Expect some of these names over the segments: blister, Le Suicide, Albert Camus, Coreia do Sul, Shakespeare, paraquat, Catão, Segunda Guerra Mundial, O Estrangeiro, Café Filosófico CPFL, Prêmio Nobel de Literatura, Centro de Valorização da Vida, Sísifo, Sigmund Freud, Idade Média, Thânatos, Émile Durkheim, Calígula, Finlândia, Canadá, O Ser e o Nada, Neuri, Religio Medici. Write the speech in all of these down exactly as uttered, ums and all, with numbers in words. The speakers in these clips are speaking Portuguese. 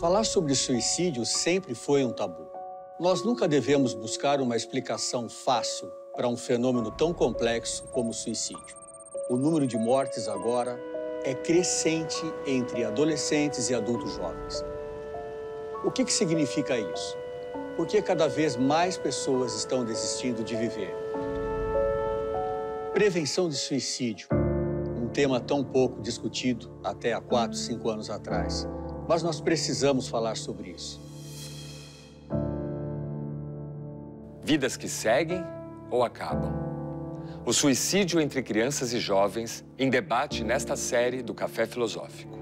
Falar sobre suicídio sempre foi um tabu. Nós nunca devemos buscar uma explicação fácil para um fenômeno tão complexo como o suicídio. O número de mortes agora é crescente entre adolescentes e adultos jovens. O que que significa isso? Por que cada vez mais pessoas estão desistindo de viver? Prevenção de suicídio, um tema tão pouco discutido até há quatro, cinco anos atrás. Mas nós precisamos falar sobre isso. Vidas que seguem ou acabam. O suicídio entre crianças e jovens em debate nesta série do Café Filosófico.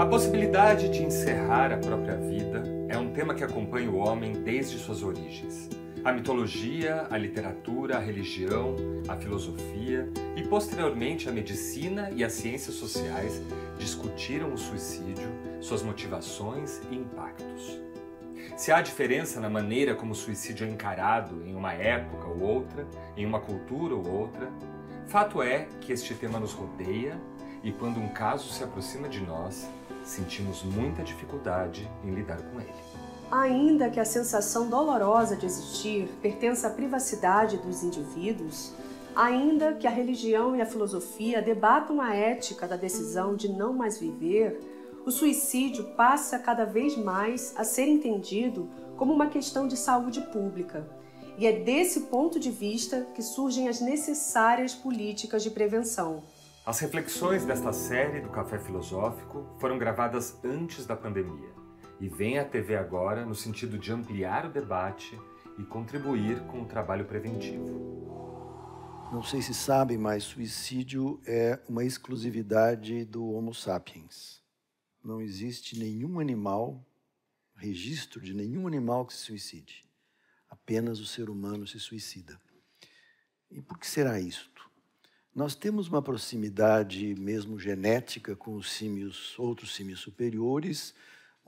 A possibilidade de encerrar a própria vida é um tema que acompanha o homem desde suas origens. A mitologia, a literatura, a religião, a filosofia e, posteriormente, a medicina e as ciências sociais discutiram o suicídio, suas motivações e impactos. Se há diferença na maneira como o suicídio é encarado em uma época ou outra, em uma cultura ou outra, fato é que este tema nos rodeia e, quando um caso se aproxima de nós, sentimos muita dificuldade em lidar com ele. Ainda que a sensação dolorosa de existir pertença à privacidade dos indivíduos, ainda que a religião e a filosofia debatam a ética da decisão de não mais viver, o suicídio passa cada vez mais a ser entendido como uma questão de saúde pública. E é desse ponto de vista que surgem as necessárias políticas de prevenção. As reflexões desta série do Café Filosófico foram gravadas antes da pandemia. E vem à T V Agora no sentido de ampliar o debate e contribuir com o trabalho preventivo. Não sei se sabem, mas suicídio é uma exclusividade do Homo sapiens. Não existe nenhum animal, registro de nenhum animal que se suicide. Apenas o ser humano se suicida. E por que será isto? Nós temos uma proximidade mesmo genética com os símios, outros símios superiores,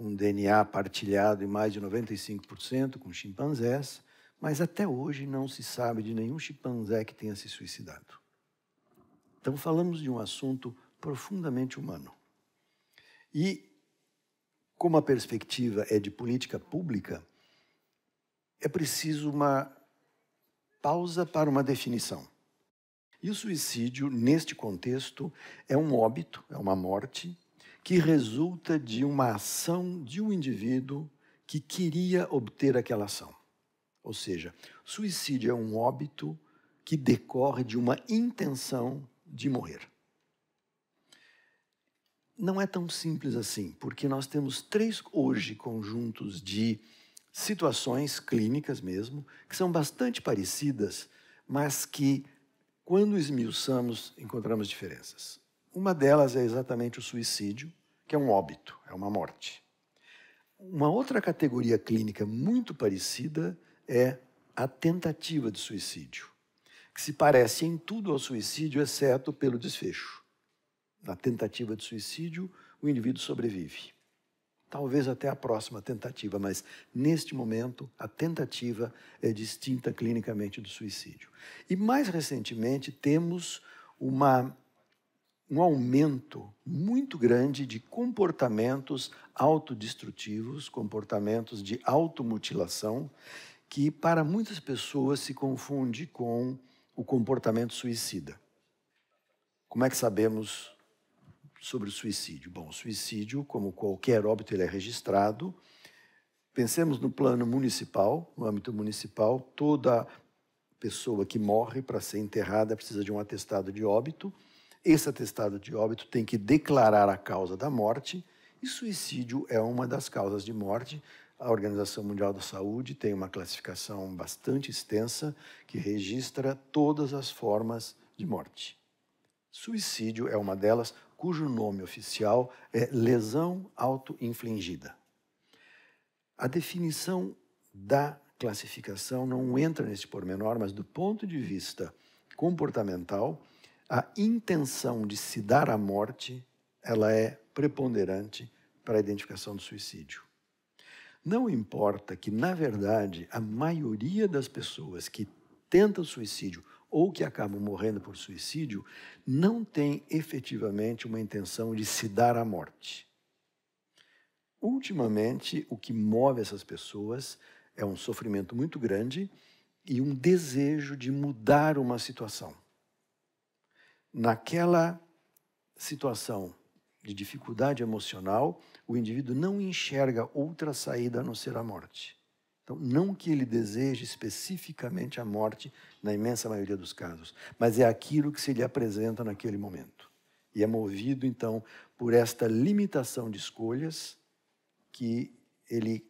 um D N A partilhado em mais de noventa e cinco por cento com chimpanzés, mas até hoje não se sabe de nenhum chimpanzé que tenha se suicidado. Então, falamos de um assunto profundamente humano. E, como a perspectiva é de política pública, é preciso uma pausa para uma definição. E o suicídio, neste contexto, é um óbito, é uma morte, que resulta de uma ação de um indivíduo que queria obter aquela ação. Ou seja, suicídio é um óbito que decorre de uma intenção de morrer. Não é tão simples assim, porque nós temos três, hoje, conjuntos de situações clínicas mesmo, que são bastante parecidas, mas que, quando esmiuçamos, encontramos diferenças. Uma delas é exatamente o suicídio, que é um óbito, é uma morte. Uma outra categoria clínica muito parecida é a tentativa de suicídio, que se parece em tudo ao suicídio, exceto pelo desfecho. Na tentativa de suicídio, o indivíduo sobrevive. Talvez até a próxima tentativa, mas, neste momento, a tentativa é distinta clinicamente do suicídio. E, mais recentemente, temos uma... um aumento muito grande de comportamentos autodestrutivos, comportamentos de automutilação, que para muitas pessoas se confunde com o comportamento suicida. Como é que sabemos sobre o suicídio? Bom, o suicídio, como qualquer óbito, ele é registrado. Pensemos no plano municipal, no âmbito municipal, toda pessoa que morre para ser enterrada precisa de um atestado de óbito. Esse atestado de óbito tem que declarar a causa da morte e suicídio é uma das causas de morte. A Organização Mundial da Saúde tem uma classificação bastante extensa que registra todas as formas de morte. Suicídio é uma delas, cujo nome oficial é lesão autoinfligida. A definição da classificação não entra nesse pormenor, mas do ponto de vista comportamental, a intenção de se dar à morte, ela é preponderante para a identificação do suicídio. Não importa que, na verdade, a maioria das pessoas que tenta o suicídio ou que acabam morrendo por suicídio, não tem efetivamente uma intenção de se dar à morte. Ultimamente, o que move essas pessoas é um sofrimento muito grande e um desejo de mudar uma situação. Naquela situação de dificuldade emocional, o indivíduo não enxerga outra saída a não ser a morte. Então, não que ele deseje especificamente a morte, na imensa maioria dos casos, mas é aquilo que se lhe apresenta naquele momento. E é movido, então, por esta limitação de escolhas que ele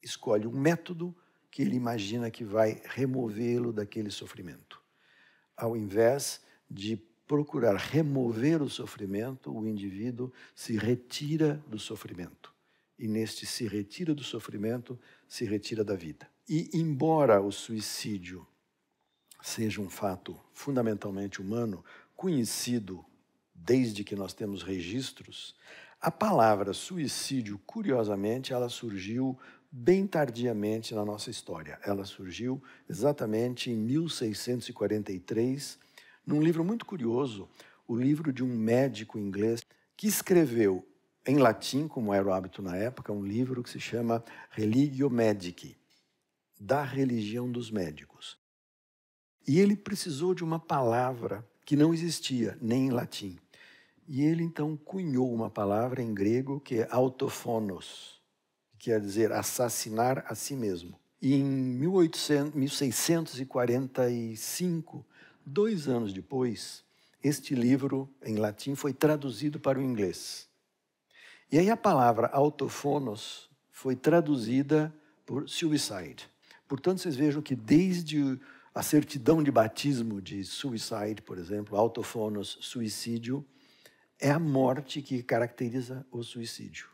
escolhe um método que ele imagina que vai removê-lo daquele sofrimento. Ao invés de procurar remover o sofrimento, o indivíduo se retira do sofrimento. E neste se retira do sofrimento, se retira da vida. E, embora o suicídio seja um fato fundamentalmente humano, conhecido desde que nós temos registros, a palavra suicídio, curiosamente, ela surgiu bem tardiamente na nossa história. Ela surgiu exatamente em mil seiscentos e quarenta e três, num livro muito curioso, o livro de um médico inglês que escreveu em latim, como era o hábito na época, um livro que se chama Religio Medici, da religião dos médicos. E ele precisou de uma palavra que não existia nem em latim. E ele, então, cunhou uma palavra em grego que é autophonos, que quer dizer assassinar a si mesmo. E em mil seiscentos e quarenta e cinco, dois anos depois, este livro, em latim, foi traduzido para o inglês. E aí a palavra autophonos foi traduzida por suicide. Portanto, vocês vejam que desde a certidão de batismo de suicide, por exemplo, autophonos, suicídio, é a morte que caracteriza o suicídio.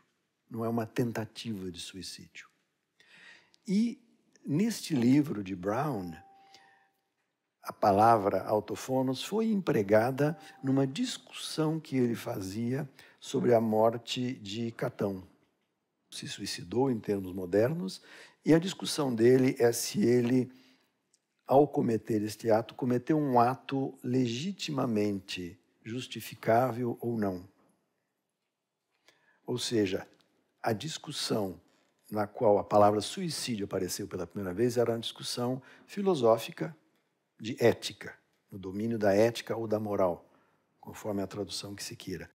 Não é uma tentativa de suicídio. E neste livro de Brown, a palavra autophonos foi empregada numa discussão que ele fazia sobre a morte de Catão. Se suicidou em termos modernos, e a discussão dele é se ele, ao cometer este ato, cometeu um ato legitimamente justificável ou não. Ou seja, a discussão na qual a palavra suicídio apareceu pela primeira vez era uma discussão filosófica de ética, no domínio da ética ou da moral, conforme a tradução que se queira.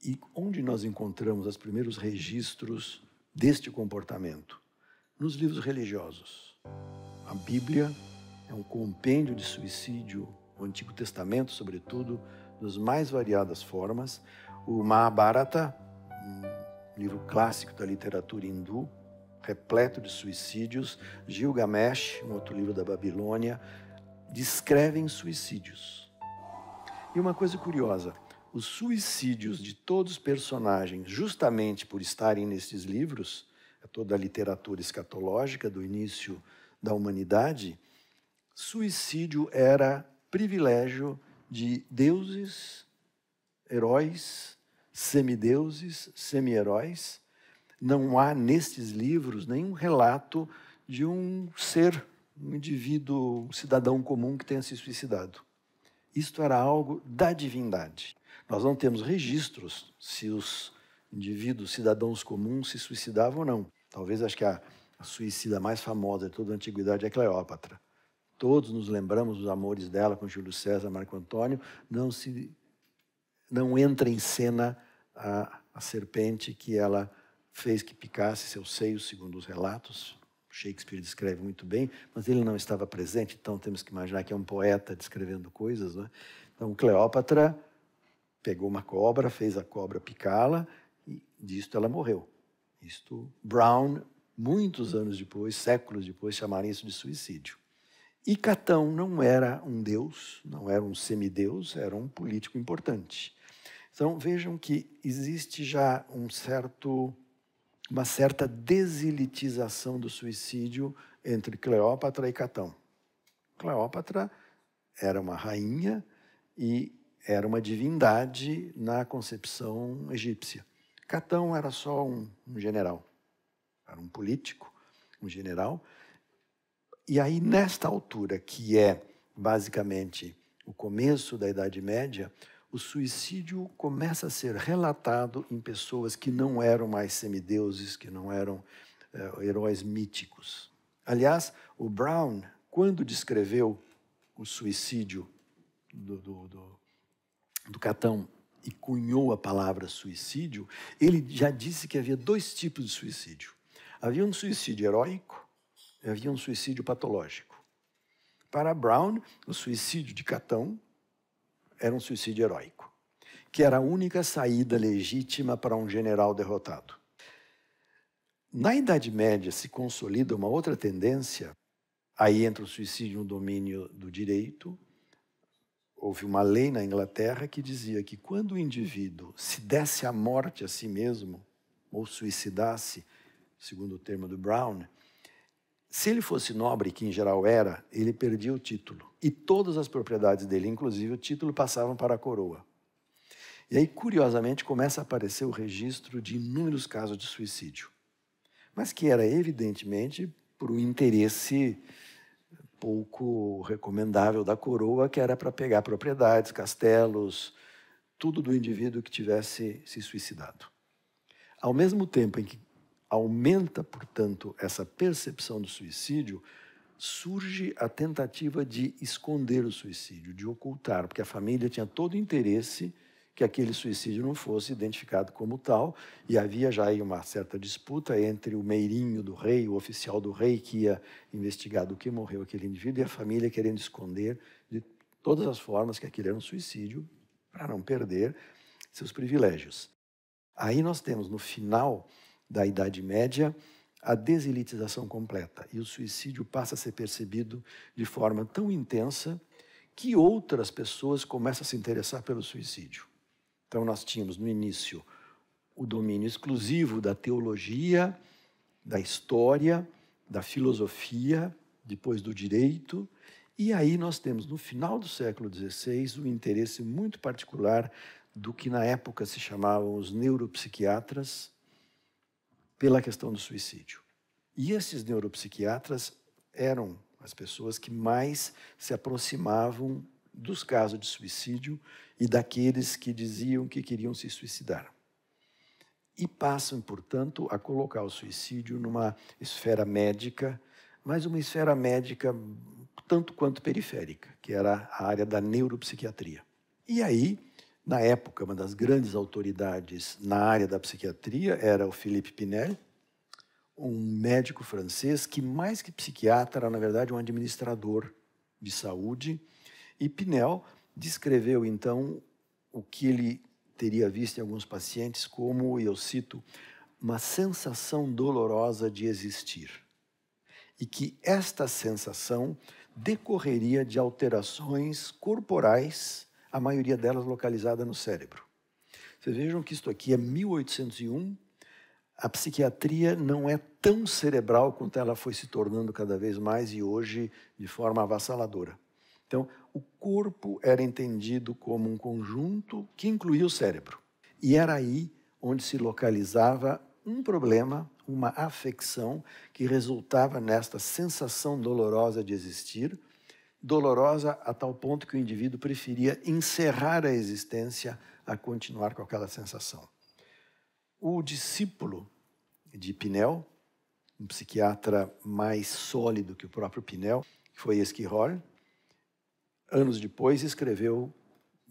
E onde nós encontramos os primeiros registros deste comportamento? Nos livros religiosos. A Bíblia é um compêndio de suicídio, o Antigo Testamento, sobretudo, das mais variadas formas. O Mahabharata, um livro clássico da literatura hindu, repleto de suicídios. Gilgamesh, um outro livro da Babilônia, descrevem suicídios. E uma coisa curiosa, os suicídios de todos os personagens, justamente por estarem nesses livros, toda a literatura escatológica do início da humanidade, suicídio era privilégio de deuses, heróis, semideuses, semi-heróis. Não há nestes livros nenhum relato de um ser, um indivíduo, um cidadão comum que tenha se suicidado. Isto era algo da divindade. Nós não temos registros se os indivíduos, cidadãos comuns, se suicidavam ou não. Talvez, acho que a, a suicida mais famosa de toda a antiguidade é Cleópatra. Todos nos lembramos dos amores dela com Júlio César, Marco Antônio. Não, se, não entra em cena a, a serpente que ela fez que picasse seus seios, segundo os relatos. Shakespeare descreve muito bem, mas ele não estava presente, então temos que imaginar que é um poeta descrevendo coisas, né? Então, Cleópatra pegou uma cobra, fez a cobra picá-la e disto ela morreu. Isto, Brown, muitos anos depois, séculos depois, chamaram isso de suicídio. E Catão não era um deus, não era um semideus, era um político importante. Então, vejam que existe já um certo, uma certa desilitização do suicídio entre Cleópatra e Catão. Cleópatra era uma rainha e era uma divindade na concepção egípcia. Catão era só um, um general, era um político, um general. E aí, nesta altura, que é basicamente o começo da Idade Média, o suicídio começa a ser relatado em pessoas que não eram mais semideuses, que não eram é, heróis míticos. Aliás, o Brown, quando descreveu o suicídio do, do, do, do Catão e cunhou a palavra suicídio, ele já disse que havia dois tipos de suicídio. Havia um suicídio heróico e havia um suicídio patológico. Para Brown, o suicídio de Catão era um suicídio heróico, que era a única saída legítima para um general derrotado. Na Idade Média se consolida uma outra tendência, aí entra o suicídio no domínio do direito. Houve uma lei na Inglaterra que dizia que quando o indivíduo se desse a morte a si mesmo, ou suicidasse, segundo o termo do Brown, se ele fosse nobre, que em geral era, ele perdia o título. E todas as propriedades dele, inclusive o título, passavam para a coroa. E aí, curiosamente, começa a aparecer o registro de inúmeros casos de suicídio. Mas que era, evidentemente, por um interesse pouco recomendável da coroa, que era para pegar propriedades, castelos, tudo do indivíduo que tivesse se suicidado. Ao mesmo tempo em que aumenta, portanto, essa percepção do suicídio, surge a tentativa de esconder o suicídio, de ocultar, porque a família tinha todo o interesse que aquele suicídio não fosse identificado como tal, e havia já aí uma certa disputa entre o meirinho do rei, o oficial do rei que ia investigar do que morreu aquele indivíduo, e a família querendo esconder de todas as formas que aquele era um suicídio, para não perder seus privilégios. Aí nós temos, no final da Idade Média, a deselitização completa. E o suicídio passa a ser percebido de forma tão intensa que outras pessoas começam a se interessar pelo suicídio. Então, nós tínhamos, no início, o domínio exclusivo da teologia, da história, da filosofia, depois do direito. E aí nós temos, no final do século dezesseis, um interesse muito particular do que na época se chamavam os neuropsiquiatras, pela questão do suicídio. E esses neuropsiquiatras eram as pessoas que mais se aproximavam dos casos de suicídio e daqueles que diziam que queriam se suicidar. E passam, portanto, a colocar o suicídio numa esfera médica, mas uma esfera médica tanto quanto periférica, que era a área da neuropsiquiatria. E aí, na época, uma das grandes autoridades na área da psiquiatria era o Philippe Pinel, um médico francês que, mais que psiquiatra, era, na verdade, um administrador de saúde. E Pinel descreveu, então, o que ele teria visto em alguns pacientes como, e eu cito, uma sensação dolorosa de existir. E que esta sensação decorreria de alterações corporais, a maioria delas localizada no cérebro. Vocês vejam que isto aqui é mil oitocentos e um, a psiquiatria não é tão cerebral quanto ela foi se tornando cada vez mais e hoje de forma avassaladora. Então, o corpo era entendido como um conjunto que incluía o cérebro. E era aí onde se localizava um problema, uma afecção que resultava nesta sensação dolorosa de existir, dolorosa a tal ponto que o indivíduo preferia encerrar a existência a continuar com aquela sensação. O discípulo de Pinel, um psiquiatra mais sólido que o próprio Pinel, que foi Esquirol, anos depois escreveu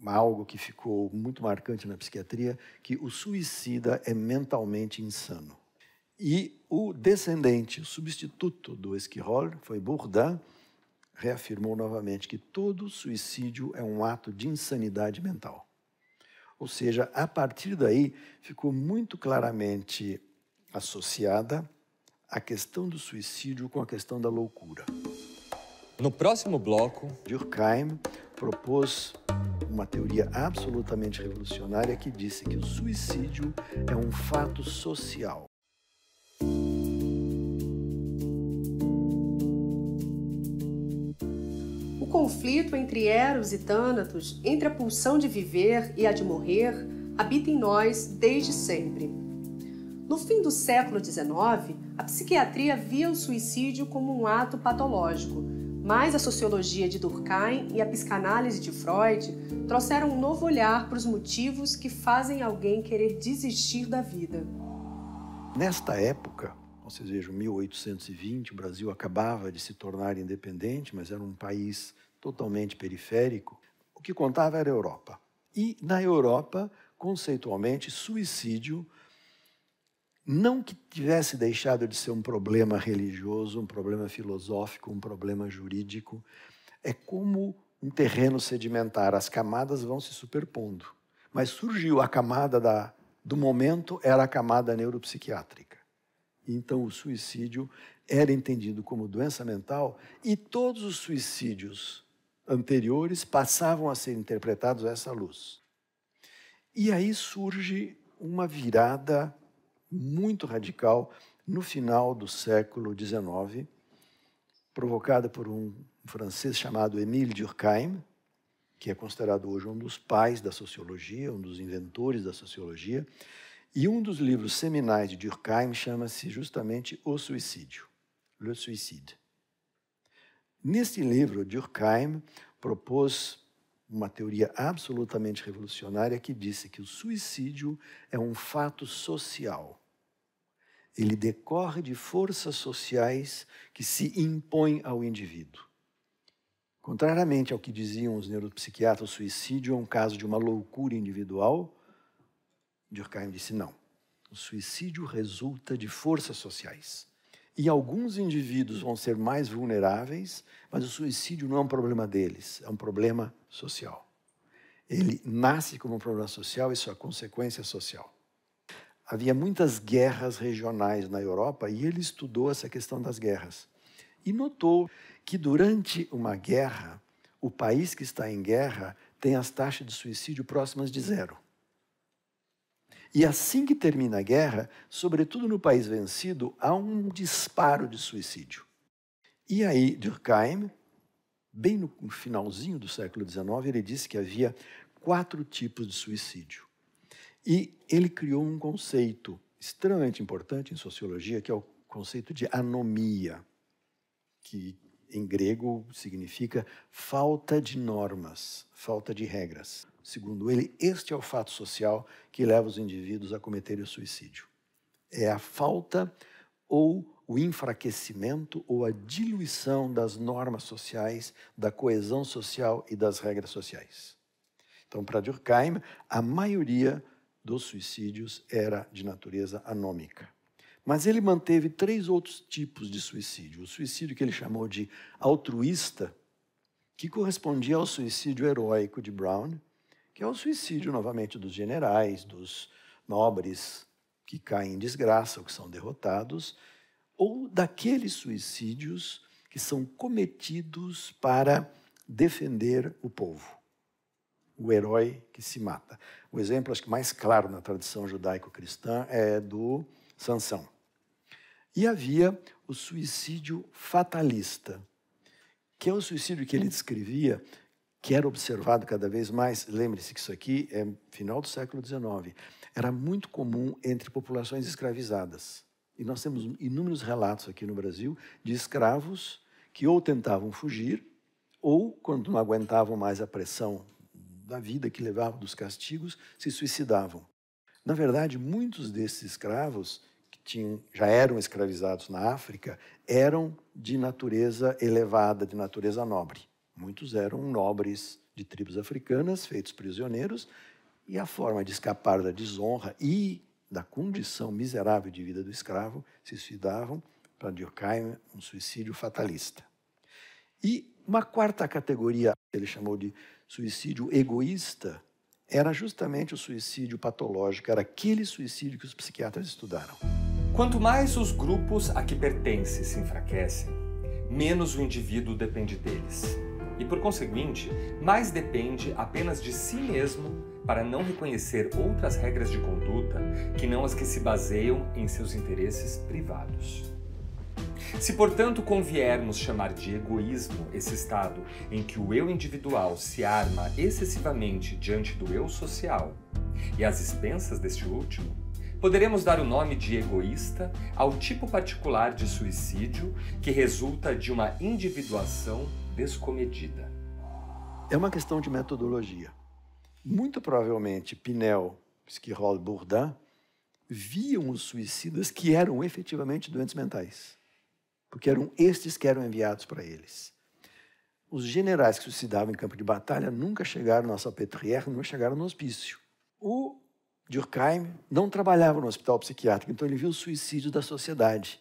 algo que ficou muito marcante na psiquiatria, que o suicida é mentalmente insano. E o descendente, o substituto do Esquirol, foi Bourdin, reafirmou novamente que todo suicídio é um ato de insanidade mental. Ou seja, a partir daí ficou muito claramente associada a questão do suicídio com a questão da loucura. No próximo bloco, Durkheim propôs uma teoria absolutamente revolucionária que disse que o suicídio é um fato social. O conflito entre Eros e Thânatos, entre a pulsão de viver e a de morrer, habita em nós desde sempre. No fim do século dezenove, A psiquiatria via o suicídio como um ato patológico, mas a sociologia de Durkheim e a psicanálise de Freud trouxeram um novo olhar para os motivos que fazem alguém querer desistir da vida. Nesta época, vocês vejam, mil oitocentos e vinte, o Brasil acabava de se tornar independente, mas era um país totalmente periférico. O que contava era a Europa. E, na Europa, conceitualmente, suicídio, não que tivesse deixado de ser um problema religioso, um problema filosófico, um problema jurídico, é como um terreno sedimentar, as camadas vão se superpondo. Mas surgiu a camada da, do momento, era a camada neuropsiquiátrica. Então, o suicídio era entendido como doença mental e todos os suicídios anteriores passavam a ser interpretados a essa luz. E aí surge uma virada muito radical no final do século dezenove, provocada por um francês chamado Émile Durkheim, que é considerado hoje um dos pais da sociologia, um dos inventores da sociologia, e um dos livros seminais de Durkheim chama-se justamente O Suicídio, Le Suicide. Neste livro, Durkheim propôs uma teoria absolutamente revolucionária que disse que o suicídio é um fato social. Ele decorre de forças sociais que se impõem ao indivíduo. Contrariamente ao que diziam os neuropsiquiatras, o suicídio é um caso de uma loucura individual. Durkheim disse não. O suicídio resulta de forças sociais. E alguns indivíduos vão ser mais vulneráveis, mas o suicídio não é um problema deles, é um problema social. Ele nasce como um problema social e sua consequência é social. Havia muitas guerras regionais na Europa e ele estudou essa questão das guerras. E notou que durante uma guerra, o país que está em guerra tem as taxas de suicídio próximas de zero. E assim que termina a guerra, sobretudo no país vencido, há um disparo de suicídio. E aí Durkheim, bem no finalzinho do século dezenove, ele disse que havia quatro tipos de suicídio. E ele criou um conceito extremamente importante em sociologia, que é o conceito de anomia, que em grego significa falta de normas, falta de regras. Segundo ele, este é o fato social que leva os indivíduos a cometerem o suicídio. É a falta ou o enfraquecimento ou a diluição das normas sociais, da coesão social e das regras sociais. Então, para Durkheim, a maioria dos suicídios era de natureza anômica. Mas ele manteve três outros tipos de suicídio. O suicídio que ele chamou de altruísta, que correspondia ao suicídio heróico de Brown, que é o suicídio, novamente, dos generais, dos nobres que caem em desgraça ou que são derrotados, ou daqueles suicídios que são cometidos para defender o povo, o herói que se mata. O exemplo, acho que mais claro na tradição judaico-cristã, é do Sansão. E havia o suicídio fatalista, que é o suicídio que ele descrevia, que era observado cada vez mais, lembre-se que isso aqui é final do século dezenove, era muito comum entre populações escravizadas. E nós temos inúmeros relatos aqui no Brasil de escravos que ou tentavam fugir, ou, quando não aguentavam mais a pressão da vida que levava dos castigos, se suicidavam. Na verdade, muitos desses escravos, que tinham, já eram escravizados na África, eram de natureza elevada, de natureza nobre. Muitos eram nobres de tribos africanas, feitos prisioneiros, e a forma de escapar da desonra e da condição miserável de vida do escravo, se suicidavam, para Durkheim, um suicídio fatalista. E uma quarta categoria, que ele chamou de suicídio egoísta, era justamente o suicídio patológico, era aquele suicídio que os psiquiatras estudaram. Quanto mais os grupos a que pertencem se enfraquecem, menos o indivíduo depende deles. E, por conseguinte, mais depende apenas de si mesmo para não reconhecer outras regras de conduta que não as que se baseiam em seus interesses privados. Se, portanto, conviermos chamar de egoísmo esse estado em que o eu individual se arma excessivamente diante do eu social e às expensas deste último, Poderemos dar o nome de egoísta ao tipo particular de suicídio que resulta de uma individuação descomedida. É uma questão de metodologia. Muito provavelmente, Pinel, Esquirol e Bourdin viam os suicidas que eram efetivamente doentes mentais, porque eram estes que eram enviados para eles. Os generais que suicidavam em campo de batalha nunca chegaram na Salpêtrière, nunca chegaram no hospício. O Durkheim não trabalhava no hospital psiquiátrico, então ele viu o suicídio da sociedade.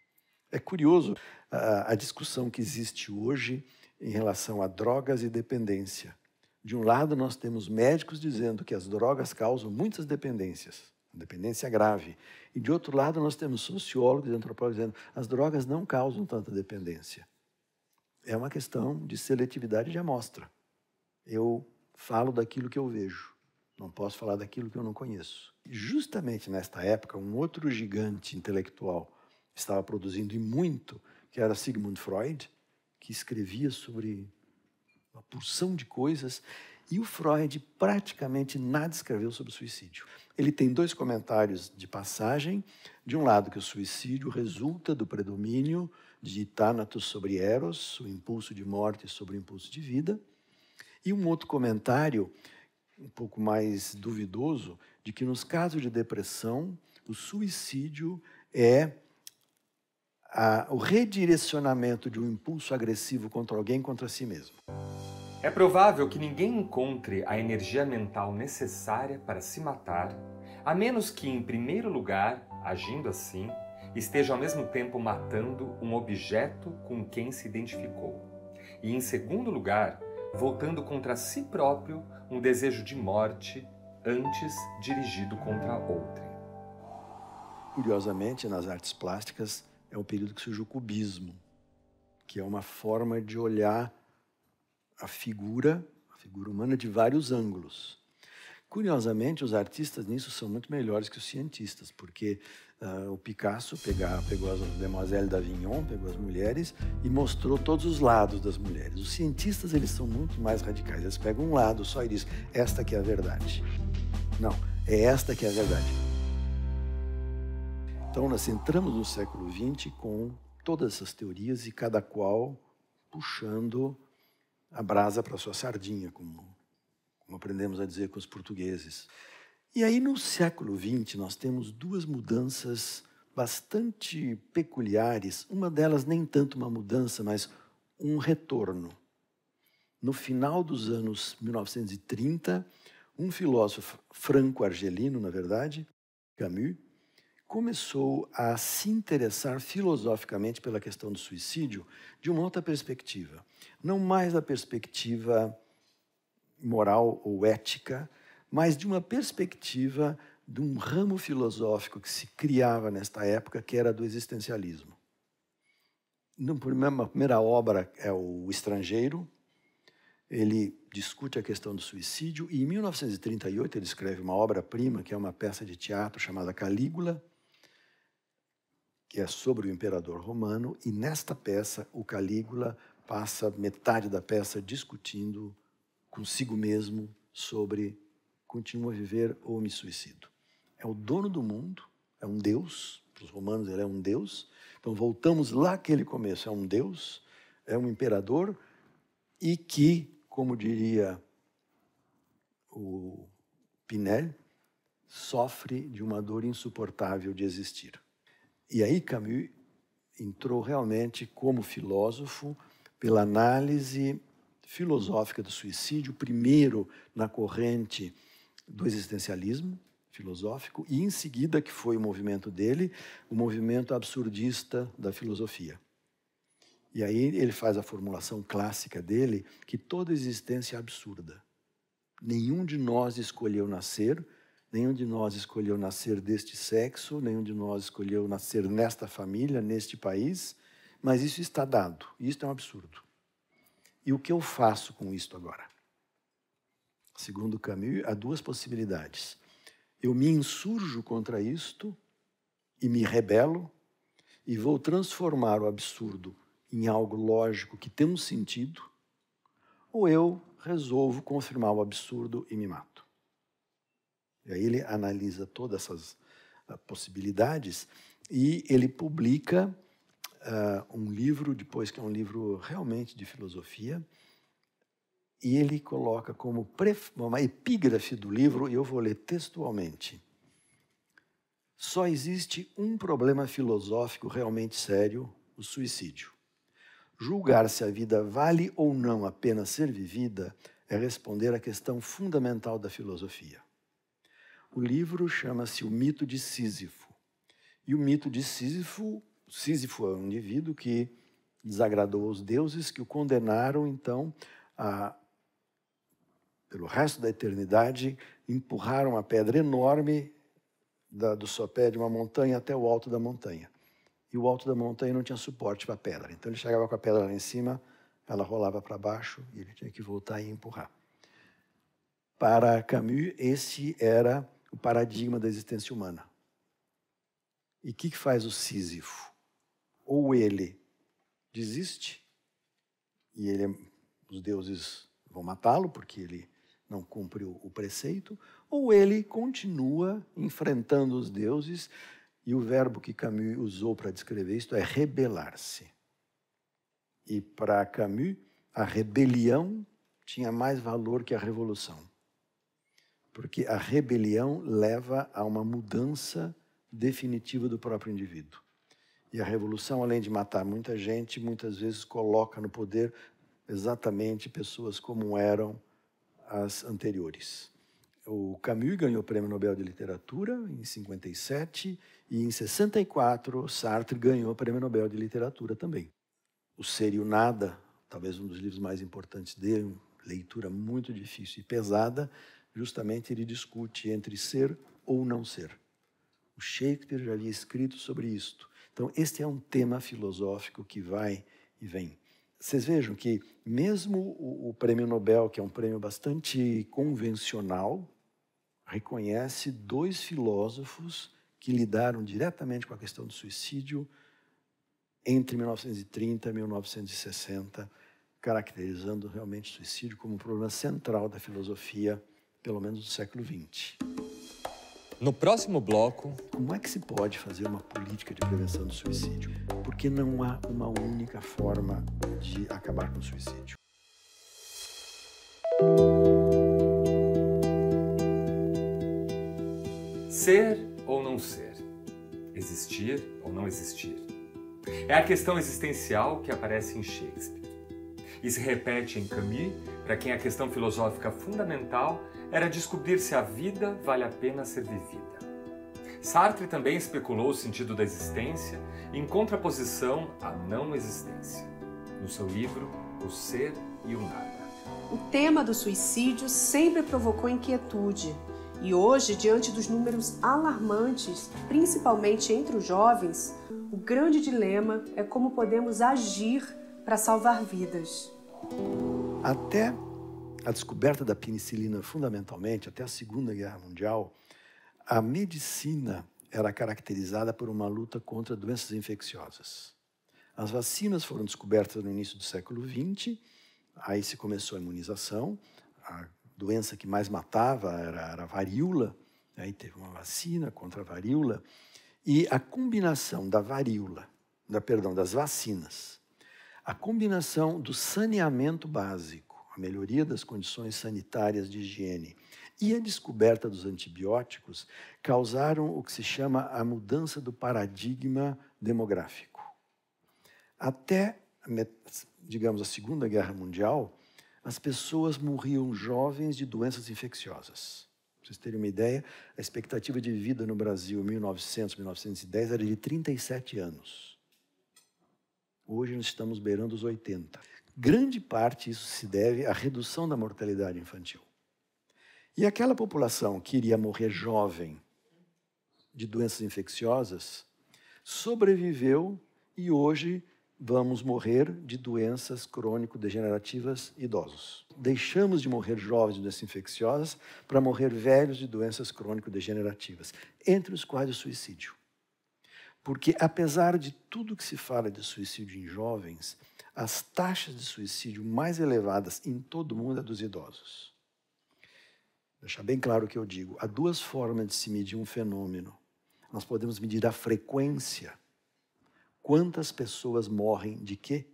É curioso a, a discussão que existe hoje em relação a drogas e dependência. De um lado, nós temos médicos dizendo que as drogas causam muitas dependências, dependência grave. E, de outro lado, nós temos sociólogos e antropólogos dizendo que as drogas não causam tanta dependência. É uma questão de seletividade de amostra. Eu falo daquilo que eu vejo, não posso falar daquilo que eu não conheço. E justamente nesta época, um outro gigante intelectual estava produzindo, e muito, que era Sigmund Freud, que escrevia sobre uma porção de coisas, e o Freud praticamente nada escreveu sobre o suicídio. Ele tem dois comentários de passagem. De um lado, que o suicídio resulta do predomínio de thanatos sobre eros, o impulso de morte sobre o impulso de vida. E um outro comentário, um pouco mais duvidoso, de que nos casos de depressão, o suicídio é a, o redirecionamento de um impulso agressivo contra alguém, contra si mesmo. É provável que ninguém encontre a energia mental necessária para se matar, a menos que, em primeiro lugar, agindo assim, esteja ao mesmo tempo matando um objeto com quem se identificou. E, em segundo lugar, voltando contra si próprio um desejo de morte, antes dirigido contra outrem. Curiosamente, nas artes plásticas, é o período que surge o cubismo, que é uma forma de olhar a figura, a figura humana de vários ângulos. Curiosamente, os artistas nisso são muito melhores que os cientistas, porque uh, o Picasso pegava, pegou as demoiselles d'Avignon, pegou as mulheres e mostrou todos os lados das mulheres. Os cientistas, eles são muito mais radicais, eles pegam um lado só e dizem, esta que é a verdade. Não, é esta que é a verdade. Então, nós entramos no século vinte com todas essas teorias e cada qual puxando a brasa para sua sardinha, como, como aprendemos a dizer com os portugueses. E aí, no século vinte, nós temos duas mudanças bastante peculiares. Uma delas, nem tanto uma mudança, mas um retorno. No final dos anos mil novecentos e trinta, um filósofo franco-argelino, na verdade, Camus, começou a se interessar filosoficamente pela questão do suicídio de uma outra perspectiva. Não mais da perspectiva moral ou ética, mas de uma perspectiva de um ramo filosófico que se criava nesta época, que era do existencialismo. A primeira obra é O Estrangeiro. Ele discute a questão do suicídio e, em mil novecentos e trinta e oito, ele escreve uma obra-prima, que é uma peça de teatro chamada Calígula, que é sobre o imperador romano, e nesta peça o Calígula passa metade da peça discutindo consigo mesmo sobre continuo a viver ou me suicido. É o dono do mundo, é um deus, para os romanos ele é um deus, então voltamos lá àquele começo, é um deus, é um imperador e que, como diria o Pinel, sofre de uma dor insuportável de existir. E aí Camus entrou realmente como filósofo pela análise filosófica do suicídio, primeiro na corrente do existencialismo filosófico e em seguida, que foi o movimento dele, o movimento absurdista da filosofia. E aí ele faz a formulação clássica dele, que toda existência é absurda. Nenhum de nós escolheu nascer, nenhum de nós escolheu nascer deste sexo, nenhum de nós escolheu nascer nesta família, neste país, mas isso está dado, isso é um absurdo. E o que eu faço com isto agora? Segundo Camus, há duas possibilidades. Eu me insurjo contra isto e me rebelo e vou transformar o absurdo em algo lógico que tem um sentido, ou eu resolvo confirmar o absurdo e me mato. E aí ele analisa todas essas possibilidades, e ele publica uh, um livro, depois que é um livro realmente de filosofia, e ele coloca como uma epígrafe do livro, e eu vou ler textualmente: só existe um problema filosófico realmente sério, o suicídio. Julgar se a vida vale ou não a pena ser vivida é responder à questão fundamental da filosofia. O livro chama-se O Mito de Sísifo. E o mito de Sísifo, Sísifo é um indivíduo que desagradou aos deuses, que o condenaram, então, a... pelo resto da eternidade, empurraram uma pedra enorme da, do sopé de uma montanha até o alto da montanha. E o alto da montanha não tinha suporte para a pedra. Então, ele chegava com a pedra lá em cima, ela rolava para baixo e ele tinha que voltar e empurrar. Para Camus, esse era o paradigma da existência humana. E o que, que faz o Sísifo? Ou ele desiste, e ele, os deuses vão matá-lo porque ele não cumpriu o preceito, ou ele continua enfrentando os deuses, e o verbo que Camus usou para descrever isto é rebelar-se. E para Camus, a rebelião tinha mais valor que a revolução, porque a rebelião leva a uma mudança definitiva do próprio indivíduo. E a revolução, além de matar muita gente, muitas vezes coloca no poder exatamente pessoas como eram as anteriores. O Camus ganhou o Prêmio Nobel de Literatura em cinquenta e sete e em sessenta e quatro Sartre ganhou o Prêmio Nobel de Literatura também. O Ser e o Nada, talvez um dos livros mais importantes dele, uma leitura muito difícil e pesada, justamente ele discute entre ser ou não ser. O Shakespeare já havia escrito sobre isto. Então, este é um tema filosófico que vai e vem. Vocês vejam que mesmo o, o Prêmio Nobel, que é um prêmio bastante convencional, reconhece dois filósofos que lidaram diretamente com a questão do suicídio entre mil novecentos e trinta e mil novecentos e sessenta, caracterizando realmente o suicídio como um problema central da filosofia, pelo menos do século vinte. No próximo bloco... Como é que se pode fazer uma política de prevenção do suicídio? Porque não há uma única forma de acabar com o suicídio. Ser ou não ser? Existir ou não existir? É a questão existencial que aparece em Shakespeare. E se repete em Camus, para quem a questão filosófica fundamental era descobrir se a vida vale a pena ser vivida. Sartre também especulou o sentido da existência em contraposição à não existência, no seu livro O Ser e o Nada. O tema do suicídio sempre provocou inquietude. E hoje, diante dos números alarmantes, principalmente entre os jovens, o grande dilema é como podemos agir para salvar vidas. Até a descoberta da penicilina, fundamentalmente, até a Segunda Guerra Mundial, a medicina era caracterizada por uma luta contra doenças infecciosas. As vacinas foram descobertas no início do século vinte, aí se começou a imunização, a A doença que mais matava era, era a varíola, aí teve uma vacina contra a varíola, e a combinação da varíola, da, perdão, das vacinas, a combinação do saneamento básico, a melhoria das condições sanitárias de higiene e a descoberta dos antibióticos causaram o que se chama a mudança do paradigma demográfico. Até, digamos, a Segunda Guerra Mundial, as pessoas morriam jovens de doenças infecciosas. Para vocês terem uma ideia, a expectativa de vida no Brasil em mil e novecentos, mil novecentos e dez era de trinta e sete anos. Hoje nós estamos beirando os oitenta. Grande parte isso se deve à redução da mortalidade infantil. E aquela população que iria morrer jovem de doenças infecciosas sobreviveu e hoje vamos morrer de doenças crônico-degenerativas idosos. Deixamos de morrer jovens de doenças infecciosas para morrer velhos de doenças crônico-degenerativas, entre os quais o suicídio. Porque, apesar de tudo que se fala de suicídio em jovens, as taxas de suicídio mais elevadas em todo o mundo é dos idosos. Deixar bem claro o que eu digo. Há duas formas de se medir um fenômeno. nós podemos medir a frequência. Quantas pessoas morrem de quê?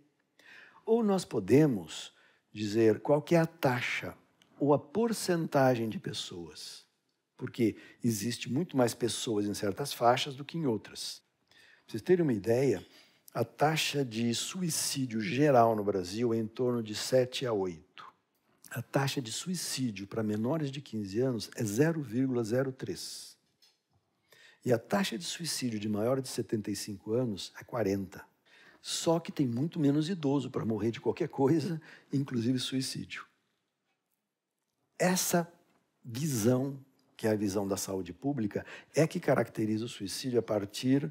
Ou nós podemos dizer qual que é a taxa ou a porcentagem de pessoas, porque existe muito mais pessoas em certas faixas do que em outras. Para vocês terem uma ideia, a taxa de suicídio geral no Brasil é em torno de sete a oito. A taxa de suicídio para menores de quinze anos é zero vírgula zero três. E a taxa de suicídio de maior de setenta e cinco anos é quarenta. Só que tem muito menos idoso para morrer de qualquer coisa, inclusive suicídio. Essa visão, que é a visão da saúde pública, é que caracteriza o suicídio a partir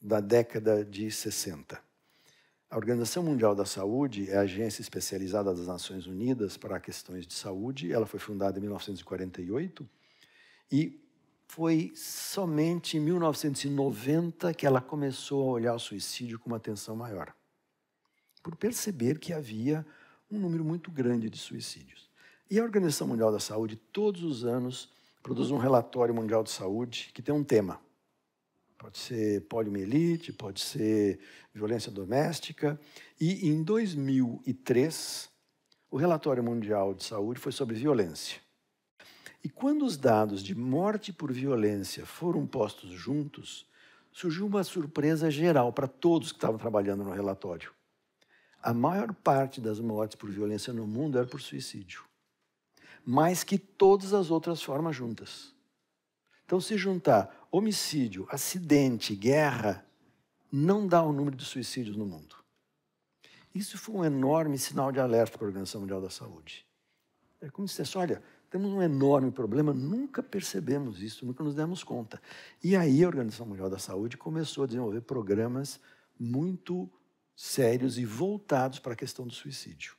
da década de sessenta. A Organização Mundial da Saúde é a agência especializada das Nações Unidas para questões de saúde. Ela foi fundada em mil novecentos e quarenta e oito e foi somente em mil novecentos e noventa que ela começou a olhar o suicídio com uma atenção maior, por perceber que havia um número muito grande de suicídios. E a Organização Mundial da Saúde, todos os anos, produz um relatório mundial de saúde que tem um tema. Pode ser poliomielite, pode ser violência doméstica. E em dois mil e três, o relatório mundial de saúde foi sobre violência. E quando os dados de morte por violência foram postos juntos, surgiu uma surpresa geral para todos que estavam trabalhando no relatório. A maior parte das mortes por violência no mundo era por suicídio, mais que todas as outras formas juntas. Então, se juntar homicídio, acidente, guerra, não dá o número de suicídios no mundo. Isso foi um enorme sinal de alerta para a Organização Mundial da Saúde. É como se dissesse, olha, temos um enorme problema, nunca percebemos isso, nunca nos demos conta. E aí a Organização Mundial da Saúde começou a desenvolver programas muito sérios e voltados para a questão do suicídio.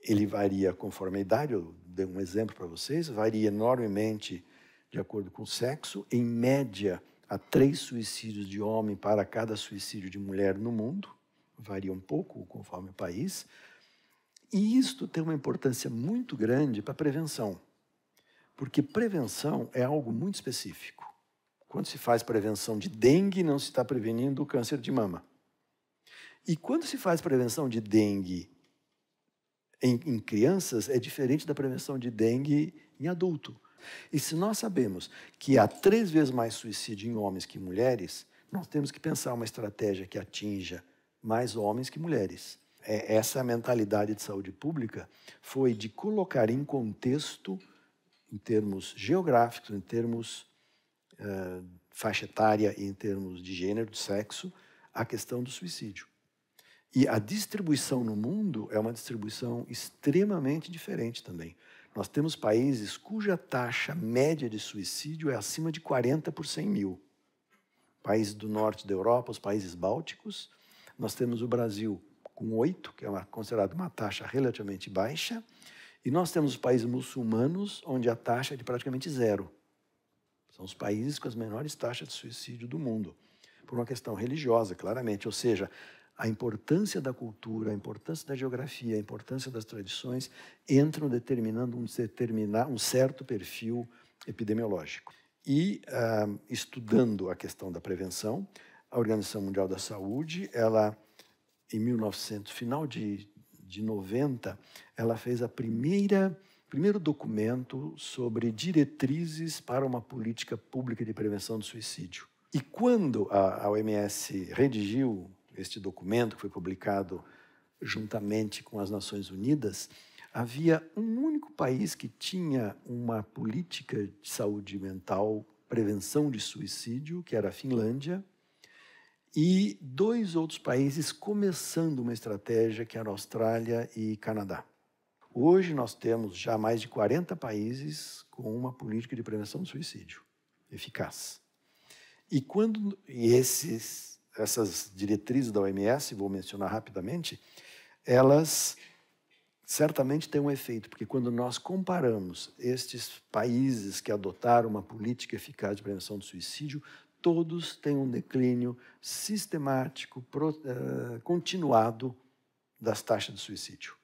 Ele varia conforme a idade, eu dei um exemplo para vocês, varia enormemente de acordo com o sexo. Em média, há três suicídios de homem para cada suicídio de mulher no mundo. Varia um pouco conforme o país. E isto tem uma importância muito grande para a prevenção. Porque prevenção é algo muito específico. Quando se faz prevenção de dengue, não se está prevenindo o câncer de mama. E quando se faz prevenção de dengue em, em crianças, é diferente da prevenção de dengue em adulto. E se nós sabemos que há três vezes mais suicídio em homens que em mulheres, nós temos que pensar uma estratégia que atinja mais homens que mulheres. É, essa mentalidade de saúde pública foi de colocar em contexto, em termos geográficos, em termos uh, faixa etária e em termos de gênero, de sexo, a questão do suicídio. E a distribuição no mundo é uma distribuição extremamente diferente também. Nós temos países cuja taxa média de suicídio é acima de quarenta por cem mil. Países do norte da Europa, os países bálticos. Nós temos o Brasil com oito, que é uma, considerado uma taxa relativamente baixa. E nós temos os países muçulmanos, onde a taxa é de praticamente zero. São os países com as menores taxas de suicídio do mundo, por uma questão religiosa, claramente. Ou seja, a importância da cultura, a importância da geografia, a importância das tradições entram determinando um, determinar um certo perfil epidemiológico. E, uh, estudando a questão da prevenção, a Organização Mundial da Saúde, ela, em mil e novecentos, final de, de noventa, ela fez a primeira, primeiro documento sobre diretrizes para uma política pública de prevenção do suicídio. E quando a, a O M S redigiu este documento, que foi publicado juntamente com as Nações Unidas, havia um único país que tinha uma política de saúde mental, prevenção de suicídio, que era a Finlândia, e dois outros países começando uma estratégia, que era a Austrália e Canadá. Hoje nós temos já mais de quarenta países com uma política de prevenção do suicídio eficaz. E quando e esses... essas diretrizes da O M S, vou mencionar rapidamente, elas certamente têm um efeito, porque quando nós comparamos estes países que adotaram uma política eficaz de prevenção do suicídio, todos têm um declínio sistemático, pro, uh, continuado das taxas de suicídio.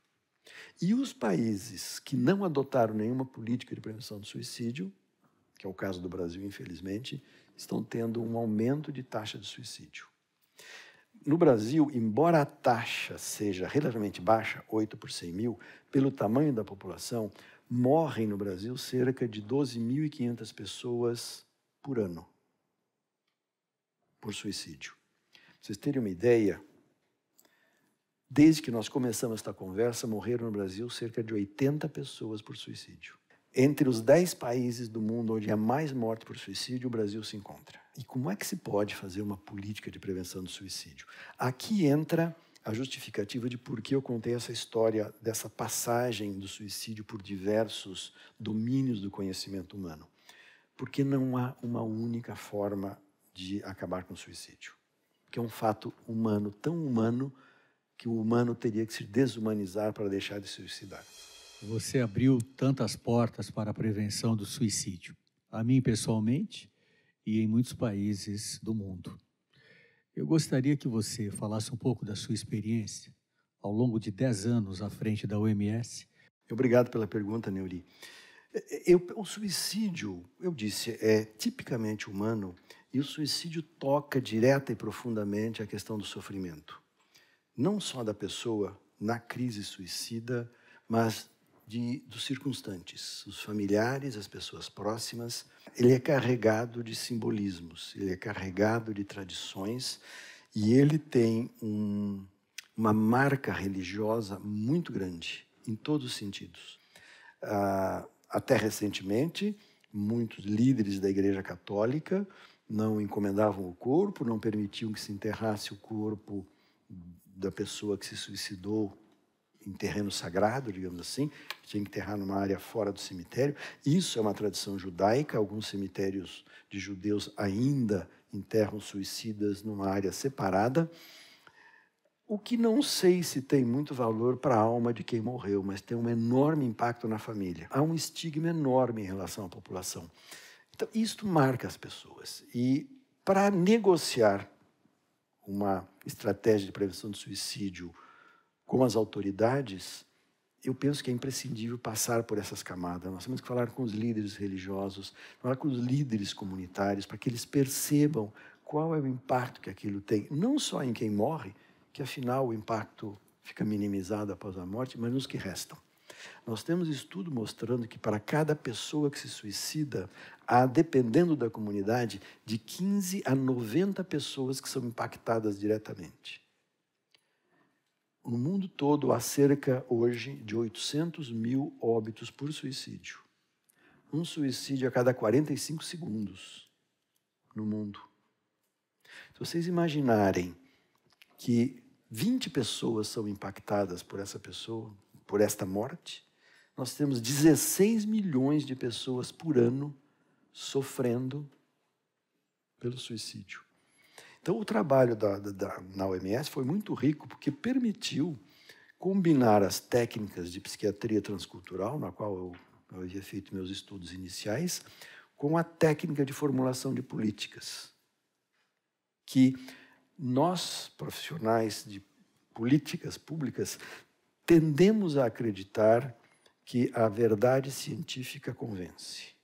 E os países que não adotaram nenhuma política de prevenção do suicídio, que é o caso do Brasil, infelizmente, estão tendo um aumento de taxa de suicídio. No Brasil, embora a taxa seja relativamente baixa, oito por cem mil, pelo tamanho da população, morrem no Brasil cerca de doze mil e quinhentas pessoas por ano por suicídio. Pra vocês terem uma ideia, desde que nós começamos esta conversa, morreram no Brasil cerca de oitenta pessoas por suicídio. Entre os dez países do mundo onde há mais morte por suicídio, o Brasil se encontra. E como é que se pode fazer uma política de prevenção do suicídio? Aqui entra a justificativa de por que eu contei essa história dessa passagem do suicídio por diversos domínios do conhecimento humano. Porque não há uma única forma de acabar com o suicídio. Porque é um fato humano, tão humano, que o humano teria que se desumanizar para deixar de se suicidar. Você abriu tantas portas para a prevenção do suicídio, a mim pessoalmente e em muitos países do mundo. Eu gostaria que você falasse um pouco da sua experiência ao longo de dez anos à frente da O M S. Obrigado pela pergunta, Neuri. Eu, o suicídio, eu disse, é tipicamente humano e o suicídio toca direta e profundamente a questão do sofrimento. Não só da pessoa na crise suicida, mas De, dos circunstantes, os familiares, as pessoas próximas. Ele é carregado de simbolismos, ele é carregado de tradições e ele tem um, uma marca religiosa muito grande, em todos os sentidos. Ah, até recentemente, muitos líderes da Igreja Católica não encomendavam o corpo, não permitiam que se enterrasse o corpo da pessoa que se suicidou em terreno sagrado, digamos assim, tinha que enterrar numa área fora do cemitério. Isso é uma tradição judaica, alguns cemitérios de judeus ainda enterram suicidas numa área separada, o que não sei se tem muito valor para a alma de quem morreu, mas tem um enorme impacto na família. Há um estigma enorme em relação à população. Então, isto marca as pessoas. E para negociar uma estratégia de prevenção do suicídio com as autoridades, eu penso que é imprescindível passar por essas camadas. Nós temos que falar com os líderes religiosos, falar com os líderes comunitários, para que eles percebam qual é o impacto que aquilo tem, não só em quem morre, que afinal o impacto fica minimizado após a morte, mas nos que restam. Nós temos estudo mostrando que para cada pessoa que se suicida, há, dependendo da comunidade, de quinze a noventa pessoas que são impactadas diretamente. No mundo todo, há cerca, hoje, de oitocentos mil óbitos por suicídio. Um suicídio a cada quarenta e cinco segundos no mundo. Se vocês imaginarem que vinte pessoas são impactadas por essa pessoa, por esta morte, nós temos dezesseis milhões de pessoas por ano sofrendo pelo suicídio. Então, o trabalho da, da, da, na O M S foi muito rico, porque permitiu combinar as técnicas de psiquiatria transcultural, na qual eu, eu havia feito meus estudos iniciais, com a técnica de formulação de políticas, que nós, profissionais de políticas públicas, tendemos a acreditar que a verdade científica convence.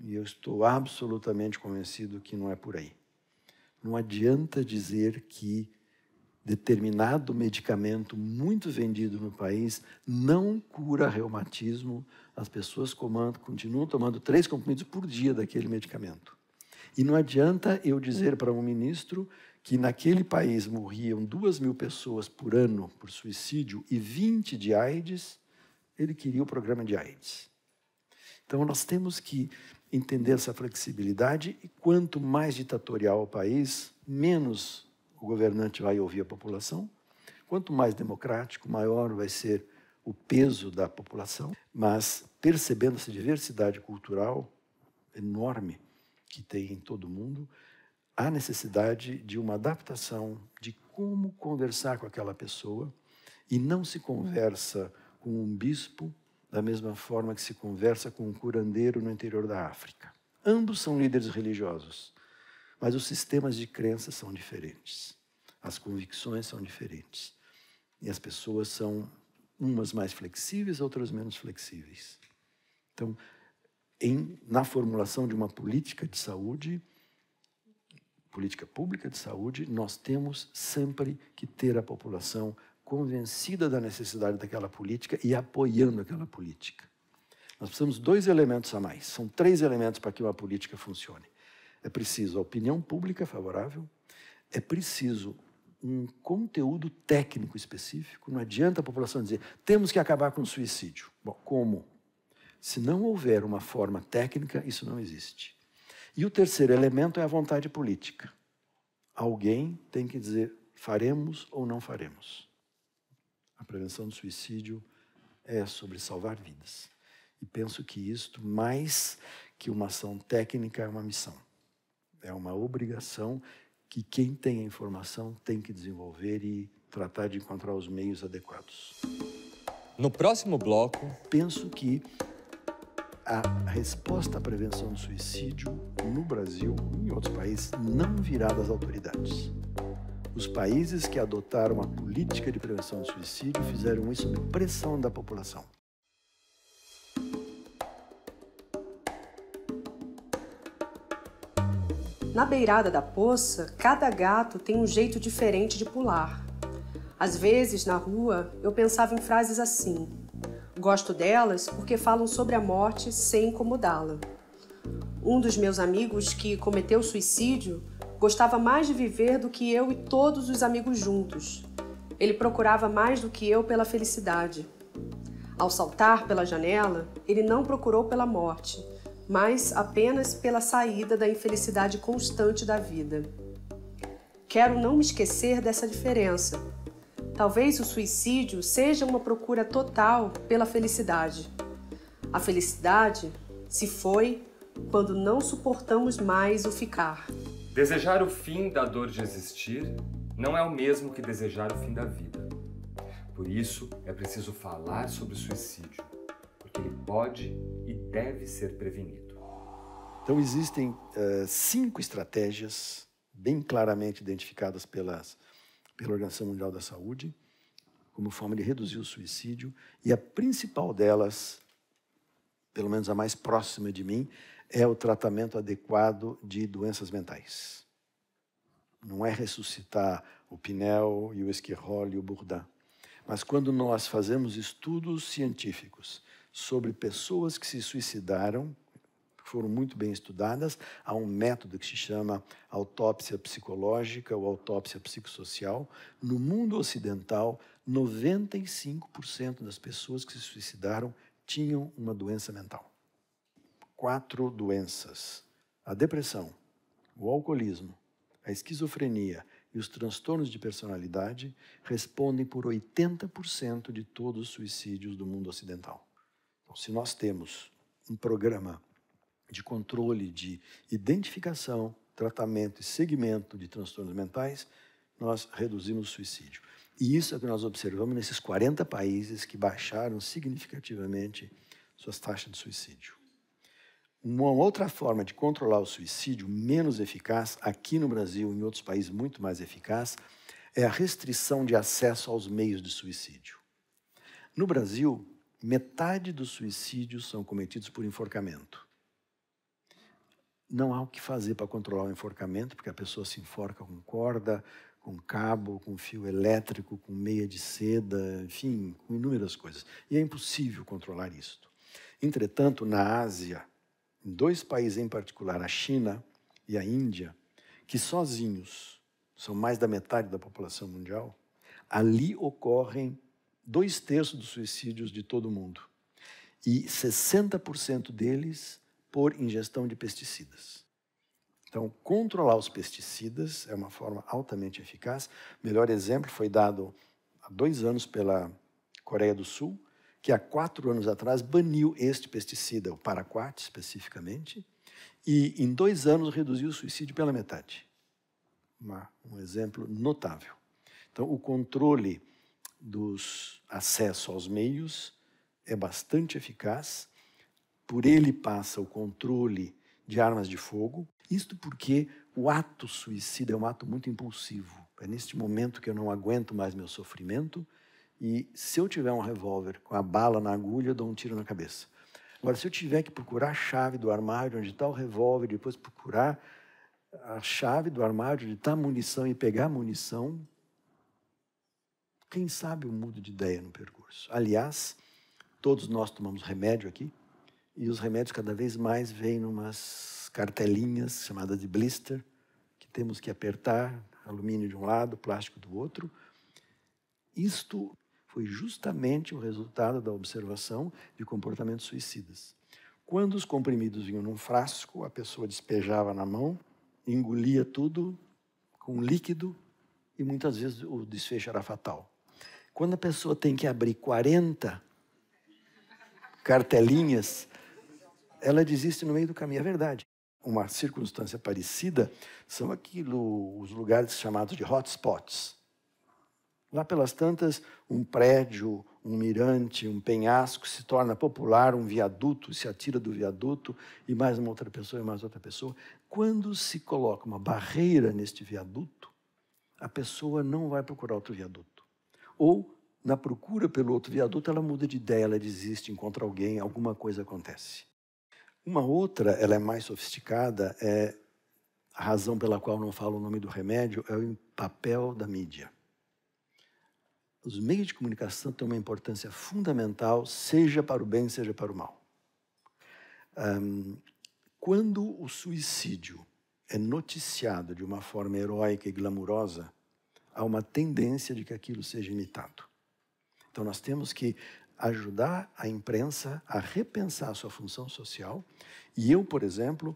E eu estou absolutamente convencido que não é por aí. Não adianta dizer que determinado medicamento muito vendido no país não cura reumatismo. As pessoas comandam, continuam tomando três comprimidos por dia daquele medicamento. E não adianta eu dizer para um ministro que naquele país morriam duas mil pessoas por ano por suicídio e vinte de AIDS, ele queria o programa de AIDS. Então, nós temos que entender essa flexibilidade e quanto mais ditatorial o país, menos o governante vai ouvir a população. Quanto mais democrático, maior vai ser o peso da população. Mas percebendo essa diversidade cultural enorme que tem em todo o mundo, há necessidade de uma adaptação de como conversar com aquela pessoa e não se conversa com um bispo da mesma forma que se conversa com um curandeiro no interior da África. Ambos são líderes religiosos, mas os sistemas de crença são diferentes. As convicções são diferentes. E as pessoas são umas mais flexíveis, outras menos flexíveis. Então, em, na formulação de uma política de saúde, política pública de saúde, nós temos sempre que ter a população convencida da necessidade daquela política e apoiando aquela política. Nós precisamos de dois elementos a mais. São três elementos para que uma política funcione. É preciso a opinião pública favorável, é preciso um conteúdo técnico específico. Não adianta a população dizer, temos que acabar com o suicídio. Bom, como? Se não houver uma forma técnica, isso não existe. E o terceiro elemento é a vontade política. Alguém tem que dizer, faremos ou não faremos. A prevenção do suicídio é sobre salvar vidas. E penso que isto, mais que uma ação técnica, é uma missão. É uma obrigação que quem tem a informação tem que desenvolver e tratar de encontrar os meios adequados. No próximo bloco... Penso que a resposta à prevenção do suicídio no Brasil e em outros países não virá das autoridades. Os países que adotaram a política de prevenção do suicídio fizeram isso sob pressão da população. Na beirada da poça, cada gato tem um jeito diferente de pular. Às vezes, na rua, eu pensava em frases assim. Gosto delas porque falam sobre a morte sem incomodá-la. Um dos meus amigos que cometeu suicídio gostava mais de viver do que eu e todos os amigos juntos. Ele procurava mais do que eu pela felicidade. Ao saltar pela janela, ele não procurou pela morte, mas apenas pela saída da infelicidade constante da vida. Quero não me esquecer dessa diferença. Talvez o suicídio seja uma procura total pela felicidade. A felicidade se foi quando não suportamos mais o ficar. Desejar o fim da dor de existir não é o mesmo que desejar o fim da vida. Por isso, é preciso falar sobre o suicídio, porque ele pode e deve ser prevenido. Então, existem uh, cinco estratégias bem claramente identificadas pelas, pela Organização Mundial da Saúde como forma de reduzir o suicídio, e a principal delas, pelo menos a mais próxima de mim, é o tratamento adequado de doenças mentais. Não é ressuscitar o Pinel e o Esquirol e o Bourdin, mas quando nós fazemos estudos científicos sobre pessoas que se suicidaram, que foram muito bem estudadas, há um método que se chama autópsia psicológica ou autópsia psicossocial. No mundo ocidental, noventa e cinco por cento das pessoas que se suicidaram tinham uma doença mental. Quatro doenças: a depressão, o alcoolismo, a esquizofrenia e os transtornos de personalidade respondem por oitenta por cento de todos os suicídios do mundo ocidental. Então, se nós temos um programa de controle, de identificação, tratamento e seguimento de transtornos mentais, nós reduzimos o suicídio. E isso é o que nós observamos nesses quarenta países que baixaram significativamente suas taxas de suicídio. Uma outra forma de controlar o suicídio, menos eficaz, aqui no Brasil e em outros países muito mais eficaz, é a restrição de acesso aos meios de suicídio. No Brasil, metade dos suicídios são cometidos por enforcamento. Não há o que fazer para controlar o enforcamento, porque a pessoa se enforca com corda, com cabo, com fio elétrico, com meia de seda, enfim, com inúmeras coisas. E é impossível controlar isso. Entretanto, na Ásia, em dois países em particular, a China e a Índia, que sozinhos são mais da metade da população mundial, ali ocorrem dois terços dos suicídios de todo o mundo. E sessenta por cento deles por ingestão de pesticidas. Então, controlar os pesticidas é uma forma altamente eficaz. O melhor exemplo foi dado há dois anos pela Coreia do Sul, que há quatro anos atrás baniu este pesticida, o paraquat especificamente, e em dois anos reduziu o suicídio pela metade. Uma, um exemplo notável. Então, o controle dos acesso aos meios é bastante eficaz. Por ele passa o controle de armas de fogo. Isto porque o ato suicida é um ato muito impulsivo. É neste momento que eu não aguento mais meu sofrimento e, se eu tiver um revólver com a bala na agulha, eu dou um tiro na cabeça. Agora, se eu tiver que procurar a chave do armário onde está o revólver, depois procurar a chave do armário onde está a munição e pegar a munição, quem sabe eu mudo de ideia no percurso. Aliás, todos nós tomamos remédio aqui, e os remédios cada vez mais vêm numas cartelinhas chamadas de blister, que temos que apertar, alumínio de um lado, plástico do outro. Isto foi justamente o resultado da observação de comportamentos suicidas. Quando os comprimidos vinham num frasco, a pessoa despejava na mão, engolia tudo com líquido e muitas vezes o desfecho era fatal. Quando a pessoa tem que abrir quarenta cartelinhas, ela desiste no meio do caminho. É verdade. Uma circunstância parecida são aquilo, os lugares chamados de hotspots. Lá pelas tantas, um prédio, um mirante, um penhasco se torna popular, um viaduto, se atira do viaduto e mais uma outra pessoa e mais outra pessoa. Quando se coloca uma barreira neste viaduto, a pessoa não vai procurar outro viaduto. Ou, na procura pelo outro viaduto, ela muda de ideia, ela desiste, encontra alguém, alguma coisa acontece. Uma outra, ela é mais sofisticada, é a razão pela qual não falo o nome do remédio, é o papel da mídia. Os meios de comunicação têm uma importância fundamental, seja para o bem, seja para o mal. Um, quando o suicídio é noticiado de uma forma heróica e glamurosa, há uma tendência de que aquilo seja imitado. Então, nós temos que ajudar a imprensa a repensar a sua função social. E eu, por exemplo,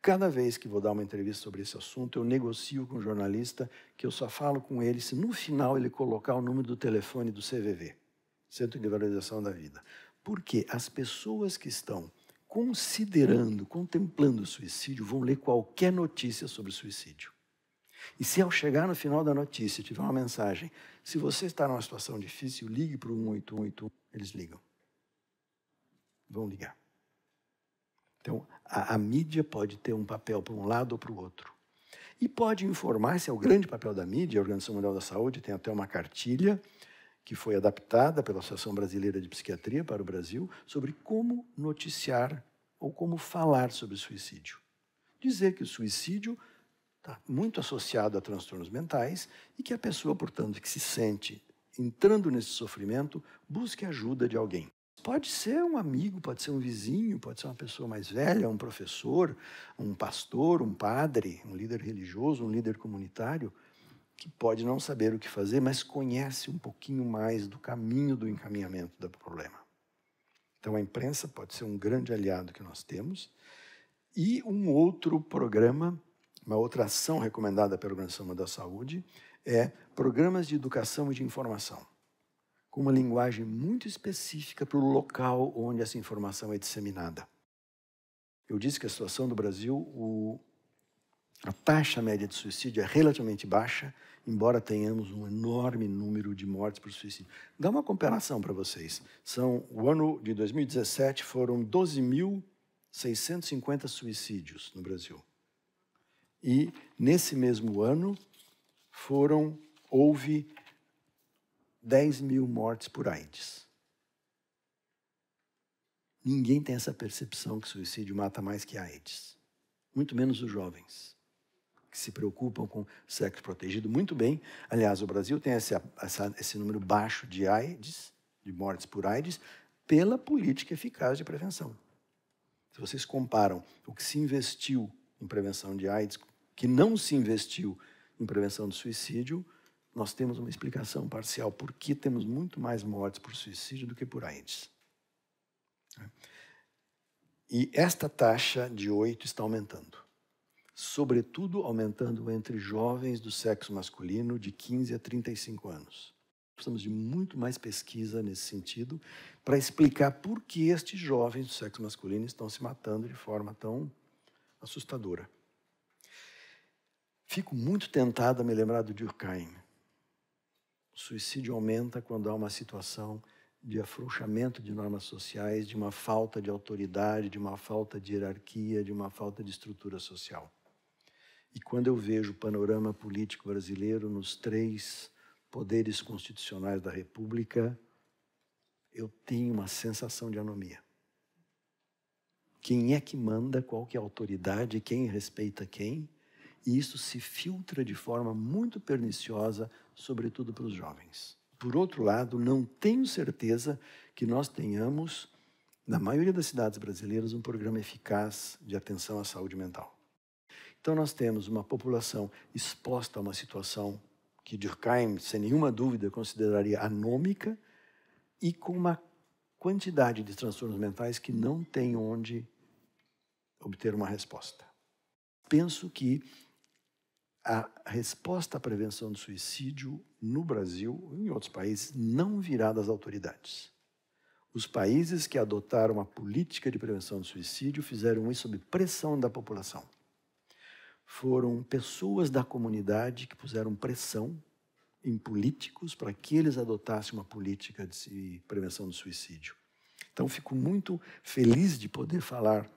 cada vez que vou dar uma entrevista sobre esse assunto, eu negocio com um jornalista que eu só falo com ele se no final ele colocar o número do telefone do C V V, Centro de Valorização da Vida. Porque as pessoas que estão considerando, contemplando o suicídio, vão ler qualquer notícia sobre suicídio. E se ao chegar no final da notícia tiver uma mensagem, se você está numa situação difícil, ligue para o um oito um oito um, eles ligam. Vão ligar. Então, a, a mídia pode ter um papel para um lado ou para o outro. E pode informar, esse é o grande papel da mídia, a Organização Mundial da Saúde tem até uma cartilha que foi adaptada pela Associação Brasileira de Psiquiatria para o Brasil, sobre como noticiar ou como falar sobre suicídio. Dizer que o suicídio está muito associado a transtornos mentais e que a pessoa, portanto, que se sente entrando nesse sofrimento, busque ajuda de alguém. Pode ser um amigo, pode ser um vizinho, pode ser uma pessoa mais velha, um professor, um pastor, um padre, um líder religioso, um líder comunitário, que pode não saber o que fazer, mas conhece um pouquinho mais do caminho do encaminhamento do problema. Então, a imprensa pode ser um grande aliado que nós temos. E um outro programa, uma outra ação recomendada pela Organização Mundial da Saúde é programas de educação e de informação, com uma linguagem muito específica para o local onde essa informação é disseminada. Eu disse que a situação do Brasil, o, a taxa média de suicídio é relativamente baixa, embora tenhamos um enorme número de mortes por suicídio. Dá uma comparação para vocês. São, o ano de dois mil e dezessete foram doze mil seiscentos e cinquenta suicídios no Brasil. E, nesse mesmo ano, foram, houve dez mil mortes por AIDS. Ninguém tem essa percepção que suicídio mata mais que a AIDS. Muito menos os jovens, que se preocupam com sexo protegido muito bem. Aliás, o Brasil tem esse, essa, esse número baixo de AIDS, de mortes por AIDS, pela política eficaz de prevenção. Se vocês comparam o que se investiu em prevenção de AIDS, que não se investiu em prevenção do suicídio, nós temos uma explicação parcial por que temos muito mais mortes por suicídio do que por AIDS. E esta taxa de oito está aumentando. Sobretudo aumentando entre jovens do sexo masculino de quinze a trinta e cinco anos. Precisamos de muito mais pesquisa nesse sentido para explicar por que estes jovens do sexo masculino estão se matando de forma tão assustadora. Fico muito tentado a me lembrar do Durkheim. O suicídio aumenta quando há uma situação de afrouxamento de normas sociais, de uma falta de autoridade, de uma falta de hierarquia, de uma falta de estrutura social. E quando eu vejo o panorama político brasileiro nos três poderes constitucionais da República, eu tenho uma sensação de anomia. Quem é que manda, qual que é a autoridade, quem respeita quem. E isso se filtra de forma muito perniciosa, sobretudo para os jovens. Por outro lado, não tenho certeza que nós tenhamos, na maioria das cidades brasileiras, um programa eficaz de atenção à saúde mental. Então, nós temos uma população exposta a uma situação que Durkheim, sem nenhuma dúvida, consideraria anômica e com uma quantidade de transtornos mentais que não tem onde obter uma resposta. Penso que a resposta à prevenção do suicídio no Brasil e em outros países não virá das autoridades. Os países que adotaram a política de prevenção do suicídio fizeram isso sob pressão da população. Foram pessoas da comunidade que puseram pressão em políticos para que eles adotassem uma política de prevenção do suicídio. Então, fico muito feliz de poder falar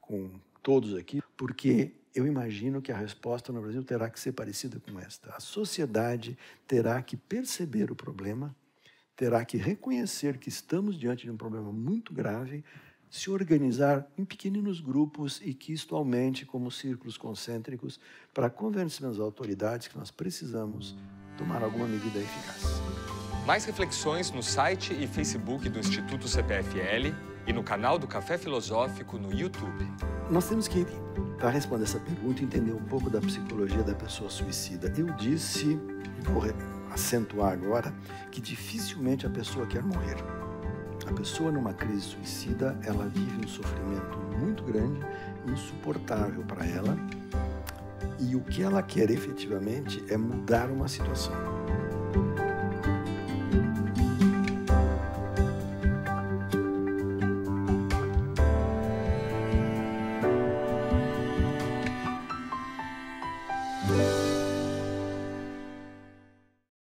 com todos aqui, porque eu imagino que a resposta no Brasil terá que ser parecida com esta. A sociedade terá que perceber o problema, terá que reconhecer que estamos diante de um problema muito grave, se organizar em pequeninos grupos e que isto aumente como círculos concêntricos para convencer as autoridades que nós precisamos tomar alguma medida eficaz. Mais reflexões no site e Facebook do Instituto C P F L e no canal do Café Filosófico no YouTube. Nós temos que, para responder essa pergunta, entender um pouco da psicologia da pessoa suicida. Eu disse, e vou acentuar agora, que dificilmente a pessoa quer morrer. A pessoa numa crise suicida, ela vive um sofrimento muito grande, insuportável para ela, e o que ela quer efetivamente é mudar uma situação.